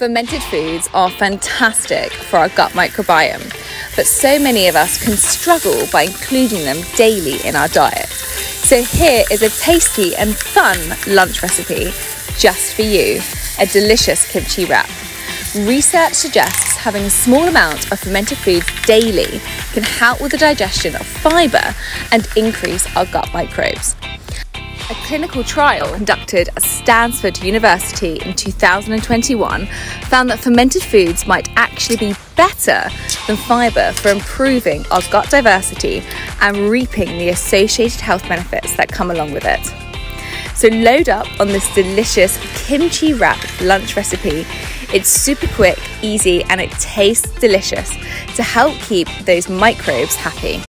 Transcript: Fermented foods are fantastic for our gut microbiome, but so many of us can struggle by including them daily in our diet. So here is a tasty and fun lunch recipe just for you, a delicious kimchi wrap. Research suggests having a small amount of fermented foods daily can help with the digestion of fibre and increase our gut microbes. A clinical trial conducted at Stanford University in 2021 found that fermented foods might actually be better than fibre for improving our gut diversity and reaping the associated health benefits that come along with it. So load up on this delicious kimchi wrap lunch recipe. It's super quick, easy, and it tastes delicious to help keep those microbes happy.